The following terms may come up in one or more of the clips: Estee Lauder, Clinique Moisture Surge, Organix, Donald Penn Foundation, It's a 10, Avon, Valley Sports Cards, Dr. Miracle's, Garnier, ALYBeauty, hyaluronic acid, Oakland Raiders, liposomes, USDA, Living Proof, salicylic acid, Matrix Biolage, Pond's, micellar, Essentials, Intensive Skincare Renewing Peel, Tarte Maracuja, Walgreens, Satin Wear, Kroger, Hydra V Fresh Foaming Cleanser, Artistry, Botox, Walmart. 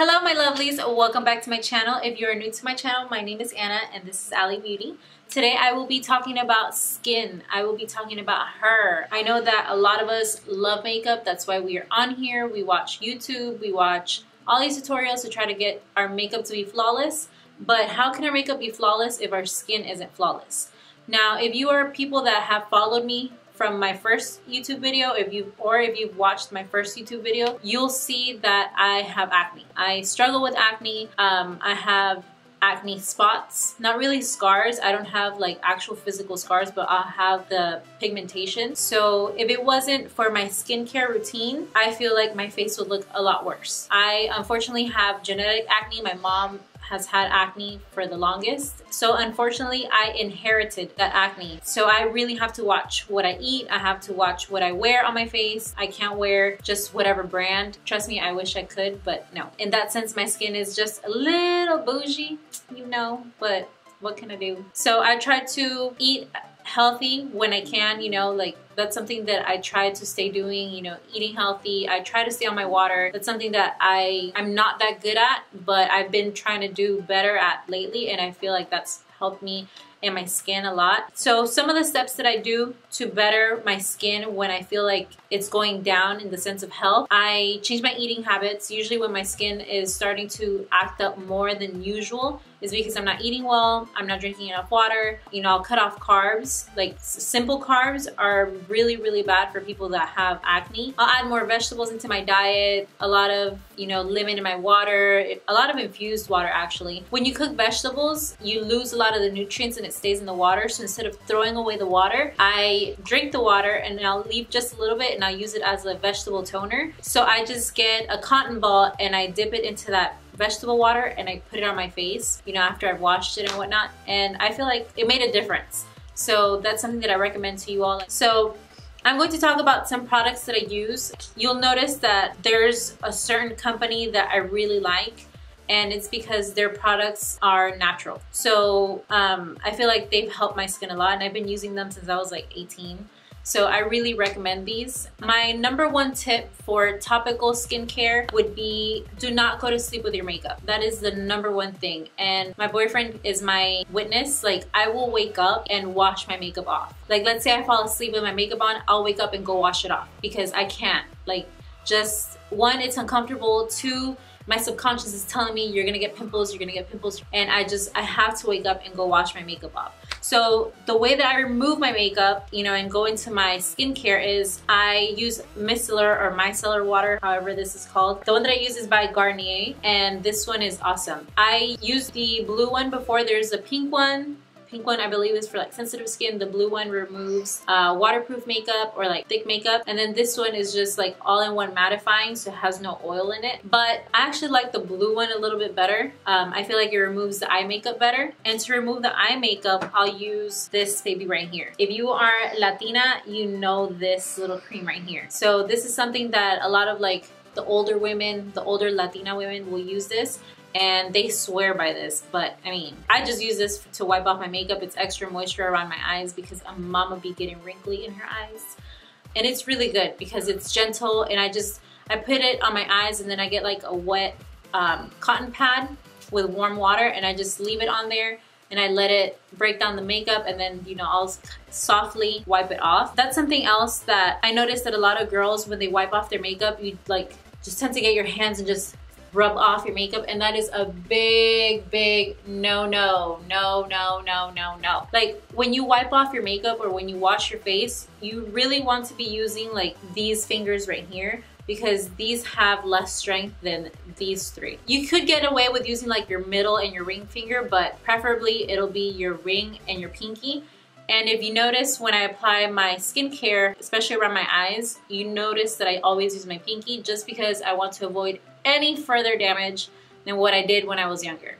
Hello my lovelies, welcome back to my channel. If you're new to my channel, my name is Anna and this is ALYBeauty. Today I will be talking about skin. I will be talking about her. I know that a lot of us love makeup, that's why we are on here. We watch YouTube, we watch all these tutorials to try to get our makeup to be flawless. But how can our makeup be flawless if our skin isn't flawless? Now, if you are people that have followed me from my first YouTube video, if you've watched my first YouTube video, you'll see that I have acne. I struggle with acne. I have acne spots, not really scars. I don't have like actual physical scars, but I'll have the pigmentation. So if it wasn't for my skincare routine, I feel like my face would look a lot worse. I unfortunately have genetic acne. My mom has had acne for the longest. So unfortunately, I inherited that acne. So I really have to watch what I eat. I have to watch what I wear on my face. I can't wear just whatever brand. Trust me, I wish I could, but no. In that sense, my skin is just a little bougie, you know, but what can I do? So I try to eat healthy when I can, you know, like that's something that I try to stay doing, you know, eating healthy. I try to stay on my water. That's something that I'm not that good at, but I've been trying to do better at lately, and I feel like that's helped me and my skin a lot. So some of the steps that I do to better my skin when I feel like it's going down in the sense of health, I change my eating habits. Usually when my skin is starting to act up more than usual is because I'm not eating well, I'm not drinking enough water, you know, I'll cut off carbs. Like simple carbs are really, really bad for people that have acne. I'll add more vegetables into my diet, a lot of, you know, lemon in my water, a lot of infused water actually. When you cook vegetables, you lose a lot of the nutrients and it stays in the water. So instead of throwing away the water, I drink the water and I'll leave just a little bit and I'll use it as a vegetable toner. So I just get a cotton ball and I dip it into that vegetable water and I put it on my face, you know, after I've washed it and whatnot, and I feel like it made a difference. So that's something that I recommend to you all. So I'm going to talk about some products that I use. You'll notice that there's a certain company that I really like, and it's because their products are natural. So I feel like they've helped my skin a lot, and I've been using them since I was like 18. So I really recommend these. My number one tip for topical skincare would be do not go to sleep with your makeup. That is the number one thing. And my boyfriend is my witness. Like I will wake up and wash my makeup off. Like let's say I fall asleep with my makeup on, I'll wake up and go wash it off because I can't. Like just one, it's uncomfortable. Two, my subconscious is telling me you're gonna get pimples, you're gonna get pimples. And I have to wake up and go wash my makeup off. So the way that I remove my makeup, you know, and go into my skincare is I use micellar or micellar water, however this is called. The one that I use is by Garnier, and this one is awesome. I used the blue one before. There's a pink one. Pink one I believe is for like sensitive skin. The blue one removes waterproof makeup or like thick makeup, and then this one is just like all-in-one mattifying, so it has no oil in it. But I actually like the blue one a little bit better. I feel like it removes the eye makeup better. And to remove the eye makeup, I'll use this baby right here. If you are Latina, you know this little cream right here. So this is something that a lot of like the older women, the older Latina women will use this. And they swear by this, but I mean, I just use this to wipe off my makeup. It's extra moisture around my eyes because a mama be getting wrinkly in her eyes. And it's really good because it's gentle, and I put it on my eyes, and then I get like a wet cotton pad with warm water, and I just leave it on there. And I let it break down the makeup, and then, you know, I'll softly wipe it off. That's something else that I noticed that a lot of girls, when they wipe off their makeup, you like just tend to get your hands and just rub off your makeup, and that is a big no. Like when you wipe off your makeup or when you wash your face, you really want to be using like these fingers right here, because these have less strength than these three. You could get away with using like your middle and your ring finger, but preferably it'll be your ring and your pinky. And if you notice, when I apply my skincare, especially around my eyes, you notice that I always use my pinky, just because I want to avoid any further damage than what I did when I was younger.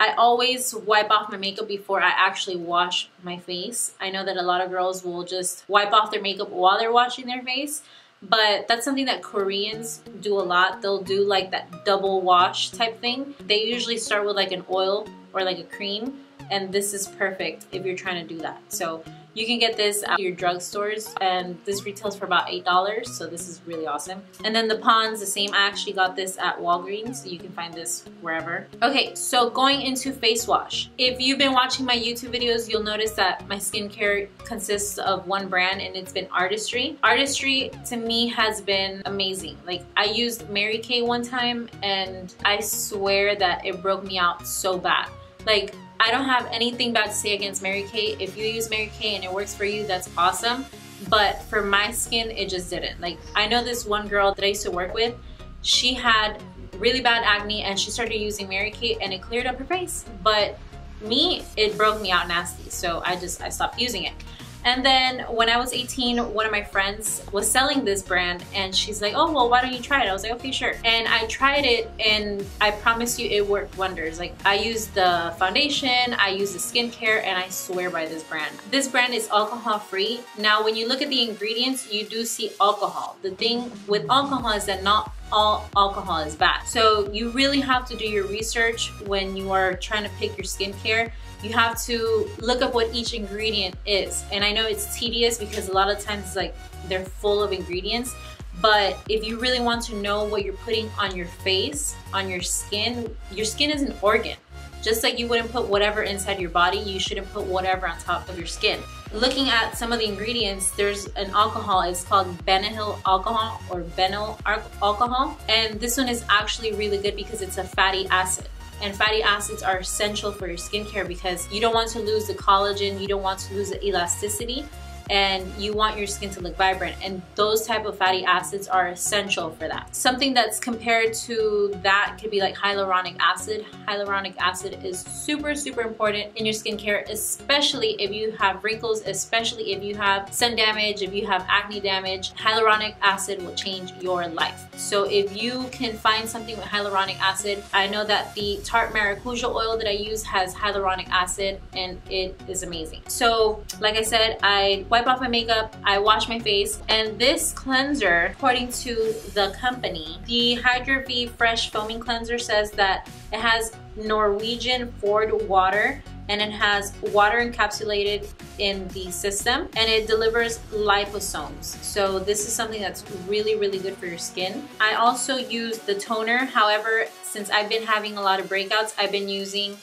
I always wipe off my makeup before I actually wash my face. I know that a lot of girls will just wipe off their makeup while they're washing their face, but that's something that Koreans do a lot. They'll do like that double wash type thing. They usually start with like an oil or like a cream, and this is perfect if you're trying to do that. So You can get this at your drugstores, and this retails for about $8, so this is really awesome. And then the Pond's the same. I actually got this at Walgreens, so you can find this wherever. Okay, so going into face wash. If you've been watching my YouTube videos, you'll notice that my skincare consists of one brand, and it's been Artistry. Artistry to me has been amazing. Like, I used Mary Kay one time and I swear that it broke me out so bad. Like, I don't have anything bad to say against Mary Kay. If you use Mary Kay and it works for you, that's awesome. But for my skin, it just didn't. Like, I know this one girl that I used to work with, she had really bad acne and she started using Mary Kay and it cleared up her face. But me, it broke me out nasty. So I stopped using it. And then when I was 18, one of my friends was selling this brand and she's like, oh, well, why don't you try it? I was like, okay, sure. And I tried it and I promise you it worked wonders. Like, I used the foundation, I used the skincare, and I swear by this brand. This brand is alcohol free. Now, when you look at the ingredients, you do see alcohol. The thing with alcohol is that not all alcohol is bad. So you really have to do your research when you are trying to pick your skincare. You have to look up what each ingredient is. And I know it's tedious because a lot of times it's like they're full of ingredients, but if you really want to know what you're putting on your face, on your skin is an organ. Just like you wouldn't put whatever inside your body, you shouldn't put whatever on top of your skin. Looking at some of the ingredients, there's an alcohol. It's called Benzyl alcohol or Benyl alcohol. And this one is actually really good because it's a fatty acid. And fatty acids are essential for your skincare because you don't want to lose the collagen, you don't want to lose the elasticity, and you want your skin to look vibrant. And those type of fatty acids are essential for that. Something that's compared to that could be like hyaluronic acid. Hyaluronic acid is super, super important in your skincare, especially if you have wrinkles, especially if you have sun damage, if you have acne damage. Hyaluronic acid will change your life. So if you can find something with hyaluronic acid, I know that the Tarte Maracuja oil that I use has hyaluronic acid and it is amazing. So like I said, I wipe off my makeup, I wash my face, and this cleanser, according to the company, the Hydra V Fresh Foaming Cleanser says that it has Norwegian Fjord water and it has water encapsulated in the system and it delivers liposomes. So this is something that's really, really good for your skin. I also use the toner. However, since I've been having a lot of breakouts, I've been using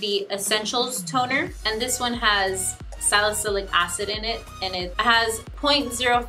the Essentials toner, and this one has salicylic acid in it, and it has 0.05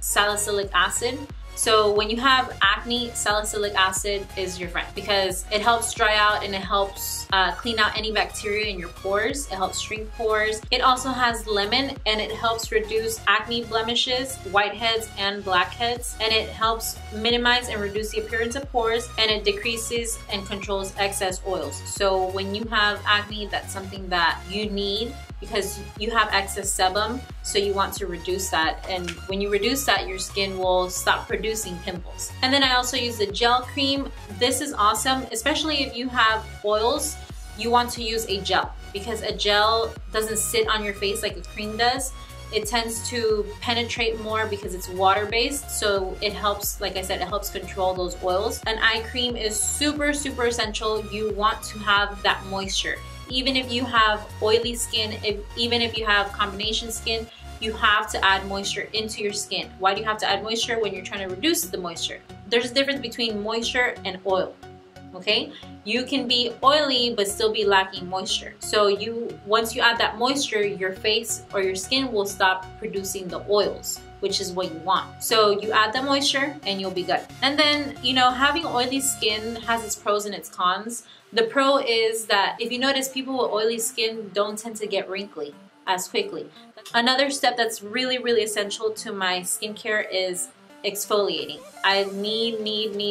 salicylic acid. So when you have acne, salicylic acid is your friend because it helps dry out and it helps clean out any bacteria in your pores. It helps shrink pores. It also has lemon and it helps reduce acne blemishes, whiteheads and blackheads. And it helps minimize and reduce the appearance of pores, and it decreases and controls excess oils. So when you have acne, that's something that you need because you have excess sebum, so you want to reduce that. And when you reduce that, your skin will stop producing pimples. And then I also use the gel cream. This is awesome, especially if you have oils, you want to use a gel because a gel doesn't sit on your face like a cream does. It tends to penetrate more because it's water-based, so it helps, like I said, it helps control those oils. An eye cream is super, super essential. You want to have that moisture. Even if you have oily skin, even if you have combination skin, you have to add moisture into your skin. Why do you have to add moisture when you're trying to reduce the moisture? There's a difference between moisture and oil, okay? You can be oily but still be lacking moisture. So once you add that moisture, your face or your skin will stop producing the oils, which is what you want. So you add the moisture and you'll be good. And then, you know, having oily skin has its pros and its cons. The pro is that if you notice, people with oily skin don't tend to get wrinkly as quickly. Another step that's really, really essential to my skincare is exfoliating. I need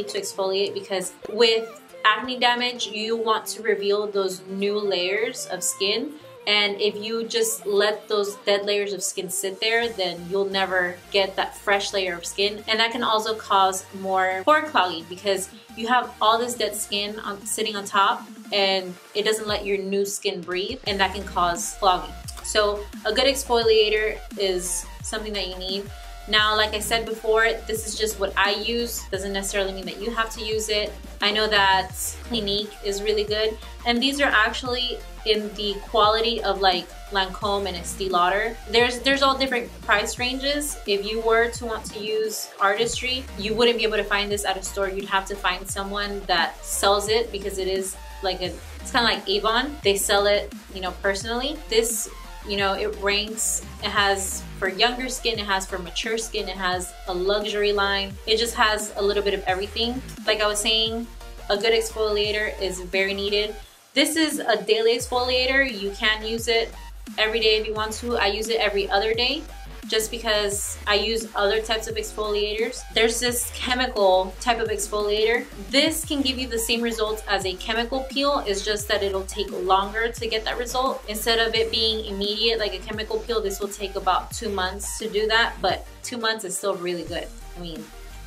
to exfoliate because with acne damage, you want to reveal those new layers of skin. And if you just let those dead layers of skin sit there, then you'll never get that fresh layer of skin. And that can also cause more pore clogging because you have all this dead skin sitting on top and it doesn't let your new skin breathe, and that can cause clogging. So a good exfoliator is something that you need. Now, like I said before, this is just what I use. Doesn't necessarily mean that you have to use it. I know that Clinique is really good, and these are actually in the quality of like Lancôme and Estee Lauder. There's all different price ranges. If you were to want to use Artistry, you wouldn't be able to find this at a store. You'd have to find someone that sells it, because it is like it's kind of like Avon. They sell it, you know, personally. This, you know, it ranks, it has for younger skin, it has for mature skin, it has a luxury line. It just has a little bit of everything. Like I was saying, a good exfoliator is very needed. This is a daily exfoliator. You can use it every day if you want to. I use it every other day just because I use other types of exfoliators. There's this chemical type of exfoliator. This can give you the same results as a chemical peel. It's just that it'll take longer to get that result. Instead of it being immediate like a chemical peel, this will take about 2 months to do that, but 2 months is still really good. I mean,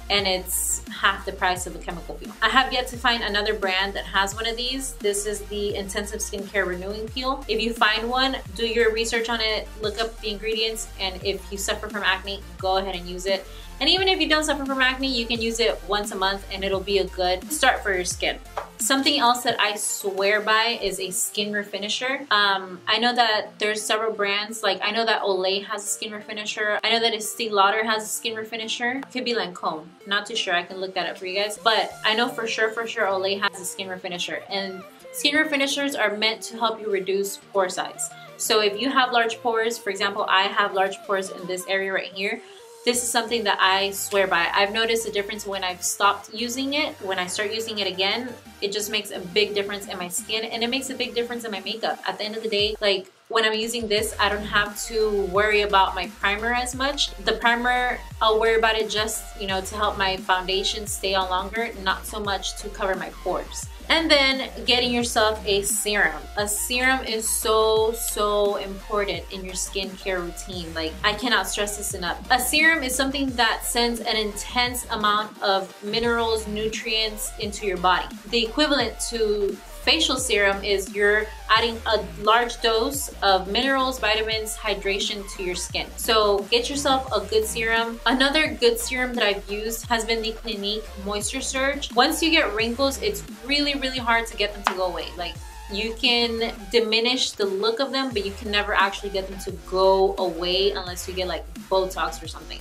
and it's half the price of a chemical peel. I have yet to find another brand that has one of these. This is the Intensive Skincare Renewing Peel. If you find one, do your research on it, look up the ingredients, and if you suffer from acne, go ahead and use it. And even if you don't suffer from acne, you can use it once a month and it'll be a good start for your skin. Something else that I swear by is a skin refinisher. I know that there's several brands, like I know that Olay has a skin refinisher. I know that Estee Lauder has a skin refinisher. It could be Lancôme, not too sure, I can look that up for you guys. But I know for sure Olay has a skin refinisher, and skin refinishers are meant to help you reduce pore size. So if you have large pores, for example, I have large pores in this area right here, this is something that I swear by. I've noticed a difference when I've stopped using it. When I start using it again, it just makes a big difference in my skin, and it makes a big difference in my makeup. At the end of the day, like when I'm using this, I don't have to worry about my primer as much. The primer, I'll worry about it just, you know, to help my foundation stay on longer, not so much to cover my pores. And then getting yourself a serum. A serum is so important in your skincare routine. Like, I cannot stress this enough. A serum is something that sends an intense amount of minerals, nutrients into your body. The equivalent to facial serum is you're adding a large dose of minerals, vitamins, hydration to your skin. So get yourself a good serum. Another good serum that I've used has been the Clinique Moisture Surge. Once you get wrinkles, it's really hard to get them to go away. Like, you can diminish the look of them, but you can never actually get them to go away unless you get like Botox or something.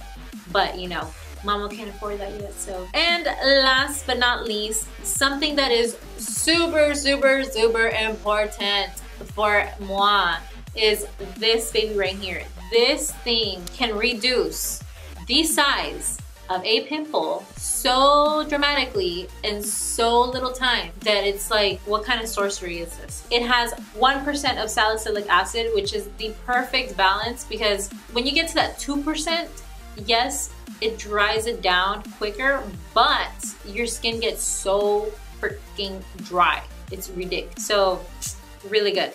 But you know, mama can't afford that yet, so. And last but not least, something that is super important for moi is this baby right here. This thing can reduce the size of a pimple so dramatically in so little time that it's like, what kind of sorcery is this? It has 1% of salicylic acid, which is the perfect balance, because when you get to that 2%, yes, it dries it down quicker, but your skin gets so freaking dry. It's ridiculous. So really good.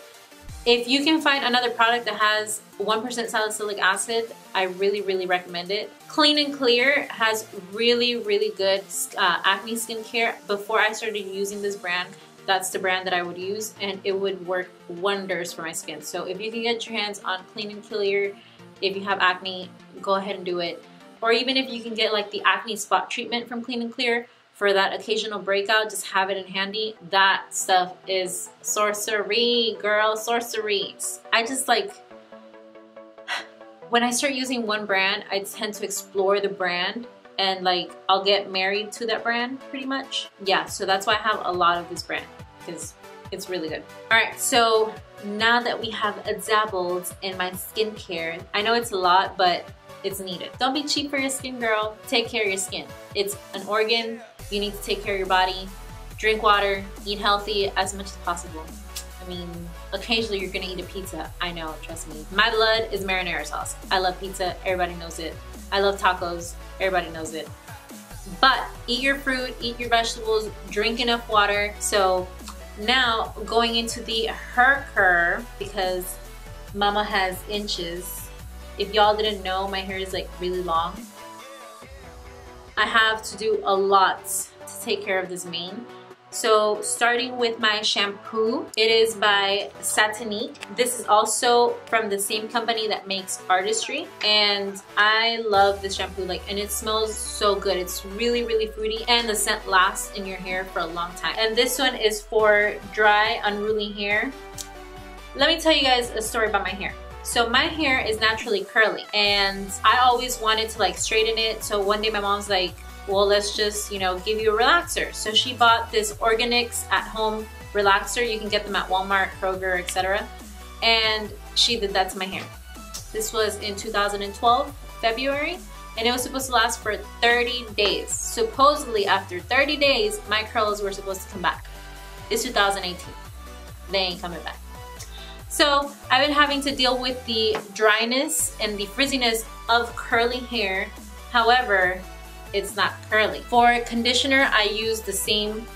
If you can find another product that has 1% salicylic acid, I really recommend it. Clean and Clear has really good acne skincare. Before I started using this brand, that's the brand that I would use, and it would work wonders for my skin. So if you can get your hands on Clean and Clear, if you have acne, go ahead and do it. Or even if you can get like the acne spot treatment from Clean and Clear for that occasional breakout, just have it in handy. That stuff is sorcery, girl, sorcery. I just like, when I start using one brand, I tend to explore the brand, and like I'll get married to that brand pretty much. Yeah, so that's why I have a lot of this brand, because it's really good. All right, so now that we have dabbled in my skincare, I know it's a lot, but it's needed. Don't be cheap for your skin, girl. Take care of your skin. It's an organ. You need to take care of your body. Drink water, eat healthy as much as possible. I mean, occasionally you're gonna eat a pizza. I know, trust me. My blood is marinara sauce. I love pizza, everybody knows it. I love tacos, everybody knows it. But eat your fruit, eat your vegetables, drink enough water. So now going into the hair curve, because mama has inches. If y'all didn't know, my hair is like really long. I have to do a lot to take care of this mane. So starting with my shampoo, it is by Satinique. This is also from the same company that makes Artistry, and I love this shampoo, and it smells so good. It's really fruity, and the scent lasts in your hair for a long time. And this one is for dry, unruly hair. Let me tell you guys a story about my hair. So my hair is naturally curly, and I always wanted to straighten it. So one day my mom's like, well, let's just, give you a relaxer. So she bought this Organix at home relaxer. You can get them at Walmart, Kroger, etc. And she did that to my hair. This was in 2012, February, and it was supposed to last for 30 days. Supposedly after 30 days, my curls were supposed to come back. It's 2018. They ain't coming back. So I've been having to deal with the dryness and the frizziness of curly hair. However, it's not curly. For conditioner, I use the same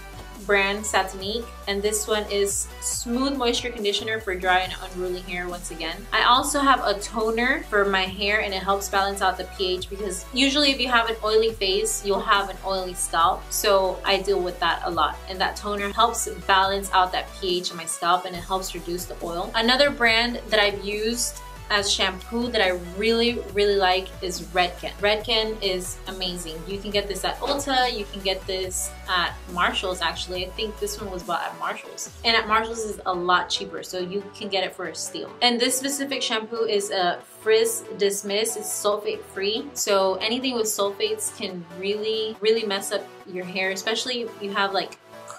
brand, Satinique, and this one is Smooth Moisture Conditioner for dry and unruly hair once again. I also have a toner for my hair, and it helps balance out the pH, because usually if you have an oily face, you'll have an oily scalp, so I deal with that a lot. And that toner helps balance out that pH in my scalp, and it helps reduce the oil. Another brand that I've used as shampoo that I really like is Redken. Redken is amazing. You can get this at Ulta, you can get this at Marshalls actually. I think this one was bought at Marshalls. And at Marshalls is a lot cheaper, so you can get it for a steal. And this specific shampoo is a Frizz Dismiss. It's sulfate free, so anything with sulfates can really mess up your hair, especially if you have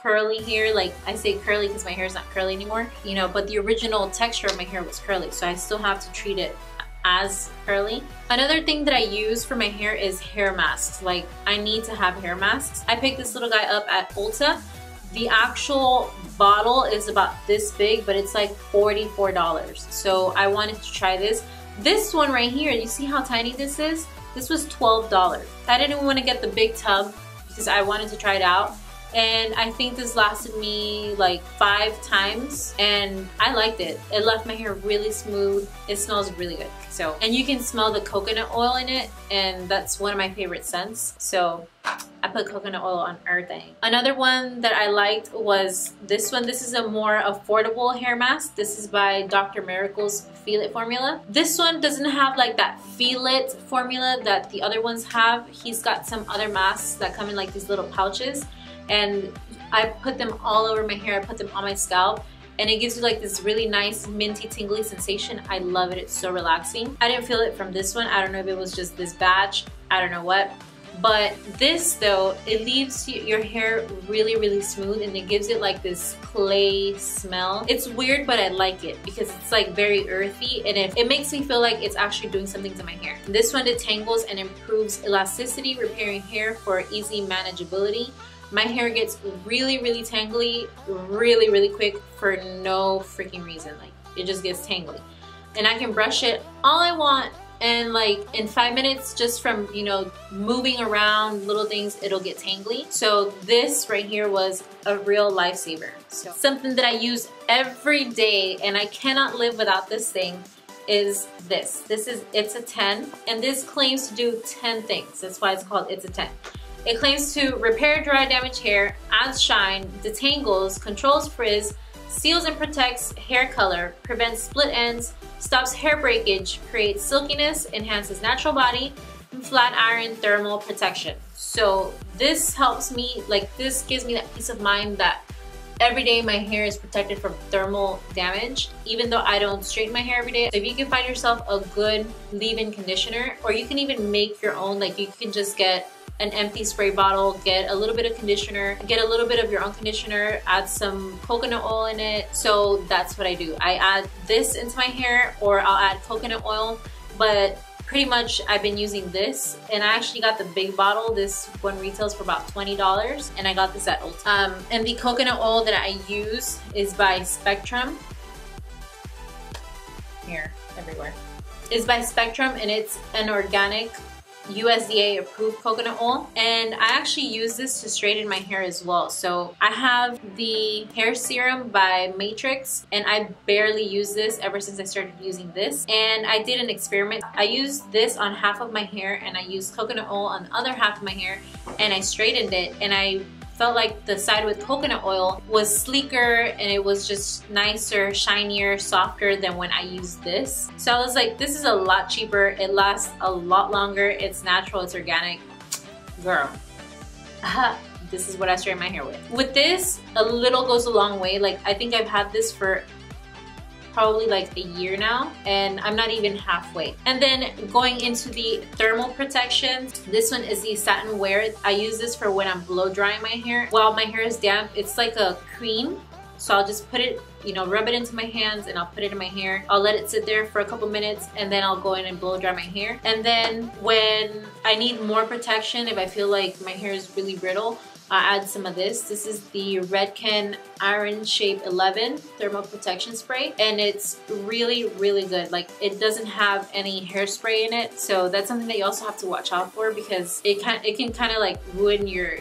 curly hair. I say curly because my hair is not curly anymore, but the original texture of my hair was curly, so I still have to treat it as curly. Another thing that I use for my hair is hair masks. I need to have hair masks. I picked this little guy up at Ulta. The actual bottle is about this big, but it's $44, so I wanted to try this. This one right here, you see how tiny this is? This was $12. I didn't want to get the big tub because I wanted to try it out. And I think this lasted me 5 times, and I liked it. It left my hair really smooth. It smells really good. So, and you can smell the coconut oil in it, and that's one of my favorite scents. So I put coconut oil on everything. Another one that I liked was this one. This is a more affordable hair mask. This is by Dr. Miracle's Feel It formula. This one doesn't have that Feel It formula that the other ones have. He's got some other masks that come in these little pouches, and I put them all over my hair. I put them on my scalp, and it gives you this really nice minty tingly sensation. I love it. It's so relaxing. I didn't feel it from this one. I don't know if it was just this batch, I don't know what, but this though, it leaves your hair really smooth, and it gives it this clay smell. It's weird, but I like it because it's very earthy, and it makes me feel it's actually doing something to my hair. This one detangles and improves elasticity, repairing hair for easy manageability. My hair gets really tangly really quick for no freaking reason. It just gets tangly, and I can brush it all I want, and in 5 minutes, just from moving around little things, it'll get tangly. So this right here was a real lifesaver. So something that I use every day, and I cannot live without this thing, is this. This is It's a 10, and this claims to do 10 things. That's why it's called It's a 10. It claims to repair dry, damaged hair, adds shine, detangles, controls frizz, seals and protects hair color, prevents split ends, stops hair breakage, creates silkiness, enhances natural body, and flat iron thermal protection. So this helps me, this gives me that peace of mind that every day my hair is protected from thermal damage, even though I don't straighten my hair every day. So if you can find yourself a good leave-in conditioner, or you can even make your own, you can just get an empty spray bottle, get a little bit of conditioner, get a little bit of your own conditioner, add some coconut oil in it. So that's what I do. I add this into my hair, or I'll add coconut oil, but pretty much I've been using this, and I actually got the big bottle. This one retails for about $20, and I got this at Ulta. And the coconut oil that I use is by Spectrum. Here, everywhere. It's by Spectrum, and it's an organic USDA approved coconut oil, and I actually use this to straighten my hair as well. So I have the hair serum by Matrix, and I barely use this ever since I started using this. And I did an experiment. I used this on half of my hair, and I used coconut oil on the other half of my hair, and I straightened it, and I felt like the side with coconut oil was sleeker and it was just nicer, shinier, softer than when I used this. So I was like, this is a lot cheaper, it lasts a lot longer, it's natural, it's organic. Girl, this is what I straighten my hair with. With this, a little goes a long way. Like, I think I've had this for probably like a year now and I'm not even halfway. And then going into the thermal protection, this one is the Satin Wear. I use this for when I'm blow drying my hair. While my hair is damp, it's like a cream. So I'll just put it, you know, rub it into my hands and I'll put it in my hair. I'll let it sit there for a couple minutes and then I'll go in and blow dry my hair. And then when I need more protection, if I feel like my hair is really brittle, I'll add some of this. This is the Redken Iron Shape 11 Thermal Protection Spray and it's really, really good. Like, it doesn't have any hairspray in it, so that's something that you also have to watch out for because it can kind of like ruin your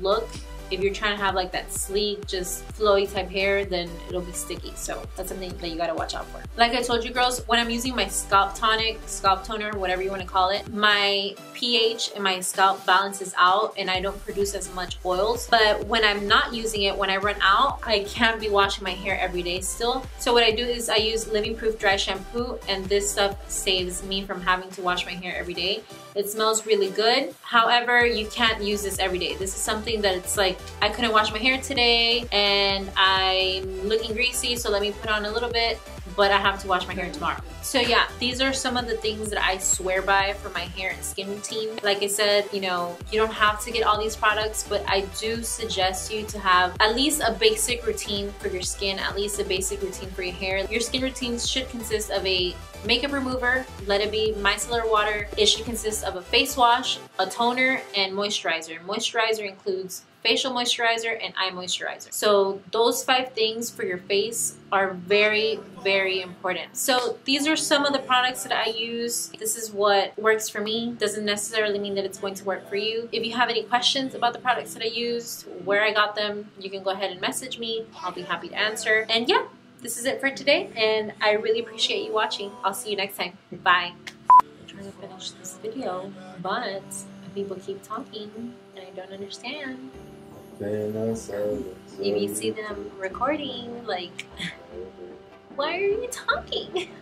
look. If you're trying to have like that sleek, just flowy type hair, then it'll be sticky. So that's something that you gotta watch out for. Like I told you girls, when I'm using my scalp tonic, scalp toner, whatever you wanna call it, my pH in my scalp balances out and I don't produce as much oils. But when I'm not using it, when I run out, I can't be washing my hair every day still. So what I do is I use Living Proof Dry Shampoo and this stuff saves me from having to wash my hair every day. It smells really good. However, you can't use this every day. This is something that it's like, I couldn't wash my hair today and I'm looking greasy, so let me put on a little bit, but I have to wash my hair tomorrow. So yeah, these are some of the things that I swear by for my hair and skin routine. Like I said, you know, you don't have to get all these products, but I do suggest you to have at least a basic routine for your skin, at least a basic routine for your hair. Your skin routines should consist of a makeup remover, let it be micellar water. It should consist of a face wash, a toner, and moisturizer. Moisturizer includes facial moisturizer and eye moisturizer. So those 5 things for your face are very, very important. So these are some of the products that I use. This is what works for me. Doesn't necessarily mean that it's going to work for you. If you have any questions about the products that I used, where I got them, you can go ahead and message me. I'll be happy to answer. And yeah, this is it for today. And I really appreciate you watching. I'll see you next time. Bye. I'm trying to finish this video, but people keep talking and I don't understand. If you see them recording, like, why are you talking?